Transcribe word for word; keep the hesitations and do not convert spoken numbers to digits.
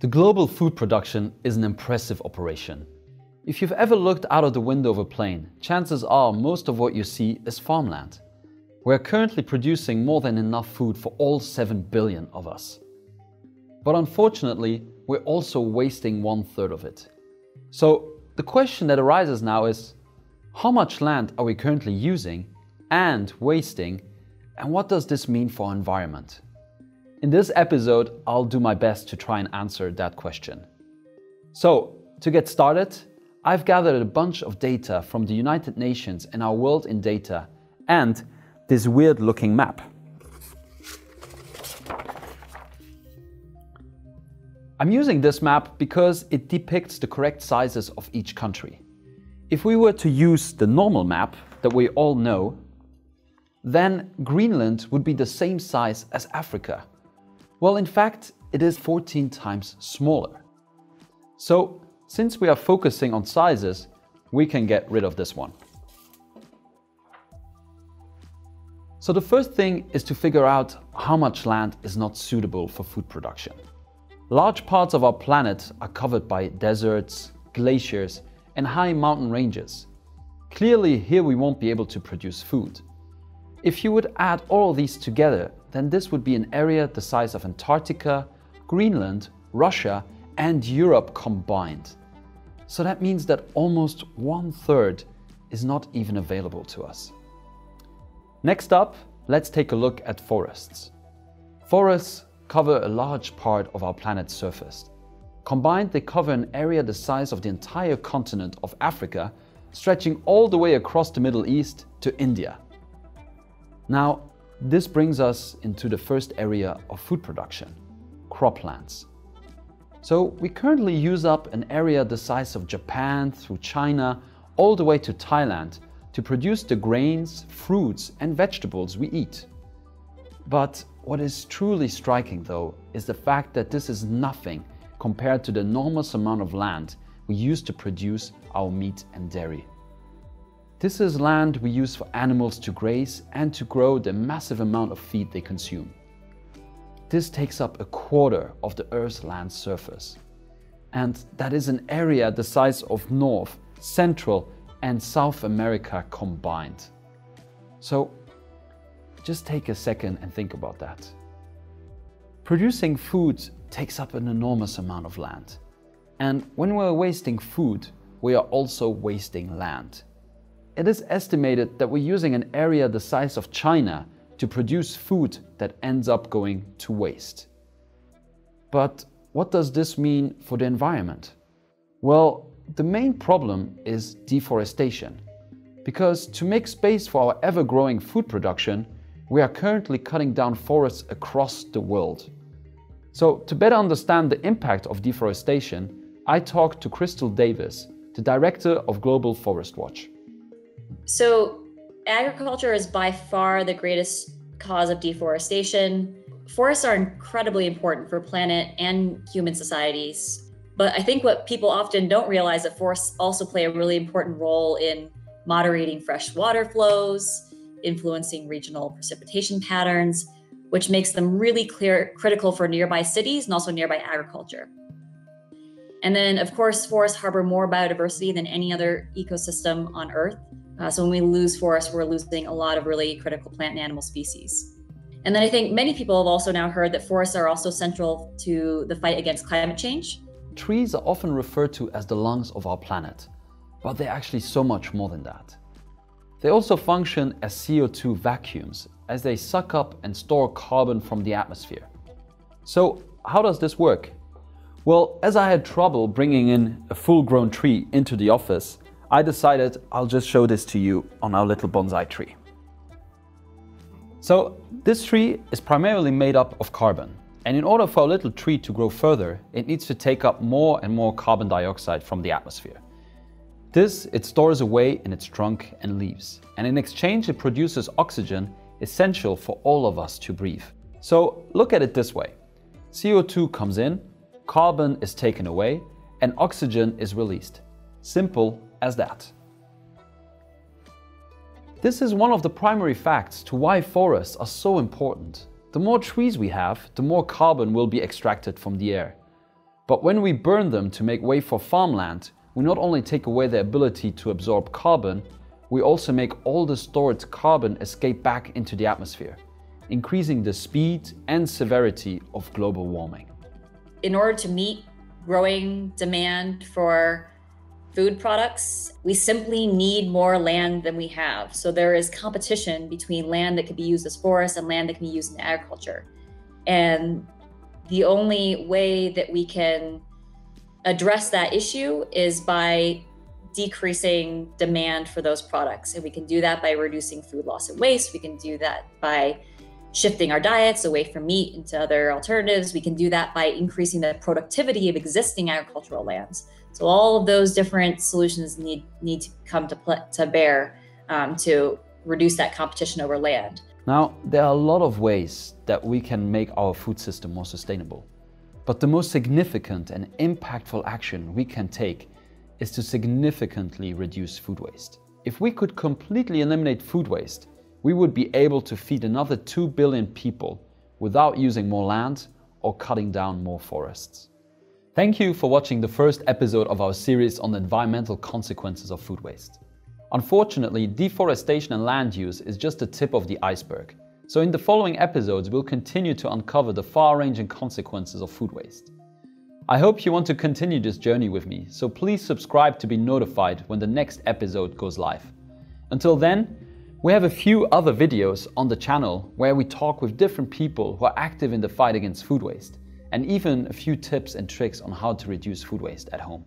The global food production is an impressive operation. If you've ever looked out of the window of a plane, chances are most of what you see is farmland. We're currently producing more than enough food for all seven billion of us. But unfortunately, we're also wasting one third of it. So the question that arises now is, how much land are we currently using and wasting, and what does this mean for our environment? In this episode, I'll do my best to try and answer that question. So to get started, I've gathered a bunch of data from the United Nations and Our World in Data and this weird looking map. I'm using this map because it depicts the correct sizes of each country. If we were to use the normal map that we all know, then Greenland would be the same size as Africa. Well, in fact, it is fourteen times smaller. So, since we are focusing on sizes, we can get rid of this one. So the first thing is to figure out how much land is not suitable for food production. Large parts of our planet are covered by deserts, glaciers, and high mountain ranges. Clearly, here we won't be able to produce food. If you would add all of these together, then this would be an area the size of Antarctica, Greenland, Russia, and Europe combined. So that means that almost one third is not even available to us. Next up, let's take a look at forests. Forests cover a large part of our planet's surface. Combined, they cover an area the size of the entire continent of Africa, stretching all the way across the Middle East to India. Now, this brings us into the first area of food production, croplands. So we currently use up an area the size of Japan through China all the way to Thailand to produce the grains, fruits and vegetables we eat. But what is truly striking though is the fact that this is nothing compared to the enormous amount of land we use to produce our meat and dairy. This is land we use for animals to graze and to grow the massive amount of feed they consume. This takes up a quarter of the Earth's land surface. And that is an area the size of North, Central and South America combined. So just take a second and think about that. Producing food takes up an enormous amount of land. And when we're wasting food, we are also wasting land. It is estimated that we're using an area the size of China to produce food that ends up going to waste. But what does this mean for the environment? Well, the main problem is deforestation, because to make space for our ever-growing food production, we are currently cutting down forests across the world. So to better understand the impact of deforestation, I talked to Crystal Davis, the director of Global Forest Watch. So agriculture is by far the greatest cause of deforestation. Forests are incredibly important for planet and human societies. But I think what people often don't realize that forests also play a really important role in moderating fresh water flows, influencing regional precipitation patterns, which makes them really clear, critical for nearby cities and also nearby agriculture. And then, of course, forests harbor more biodiversity than any other ecosystem on Earth. Uh, so when we lose forests, we're losing a lot of really critical plant and animal species. And then I think many people have also now heard that forests are also central to the fight against climate change. Trees are often referred to as the lungs of our planet, but they're actually so much more than that. They also function as C O two vacuums, as they suck up and store carbon from the atmosphere. So how does this work? Well, as I had trouble bringing in a full-grown tree into the office, I decided I'll just show this to you on our little bonsai tree. So this tree is primarily made up of carbon. And in order for a little tree to grow further, it needs to take up more and more carbon dioxide from the atmosphere. This it stores away in its trunk and leaves. And in exchange, it produces oxygen, essential for all of us to breathe. So look at it this way. C O two comes in, carbon is taken away, and oxygen is released. Simple as that. This is one of the primary facts to why forests are so important. The more trees we have, the more carbon will be extracted from the air. But when we burn them to make way for farmland, we not only take away their ability to absorb carbon, we also make all the stored carbon escape back into the atmosphere, increasing the speed and severity of global warming. In order to meet growing demand for food products, we simply need more land than we have. So there is competition between land that could be used as forests and land that can be used in agriculture. And the only way that we can address that issue is by decreasing demand for those products. And we can do that by reducing food loss and waste. We can do that by shifting our diets away from meat into other alternatives. We can do that by increasing the productivity of existing agricultural lands. So all of those different solutions need, need to come to, to bear um, to reduce that competition over land. Now, there are a lot of ways that we can make our food system more sustainable. But the most significant and impactful action we can take is to significantly reduce food waste. If we could completely eliminate food waste, we would be able to feed another two billion people without using more land or cutting down more forests. Thank you for watching the first episode of our series on the environmental consequences of food waste. Unfortunately, deforestation and land use is just the tip of the iceberg. So in the following episodes, we'll continue to uncover the far-ranging consequences of food waste. I hope you want to continue this journey with me, so please subscribe to be notified when the next episode goes live. Until then, we have a few other videos on the channel where we talk with different people who are active in the fight against food waste, and even a few tips and tricks on how to reduce food waste at home.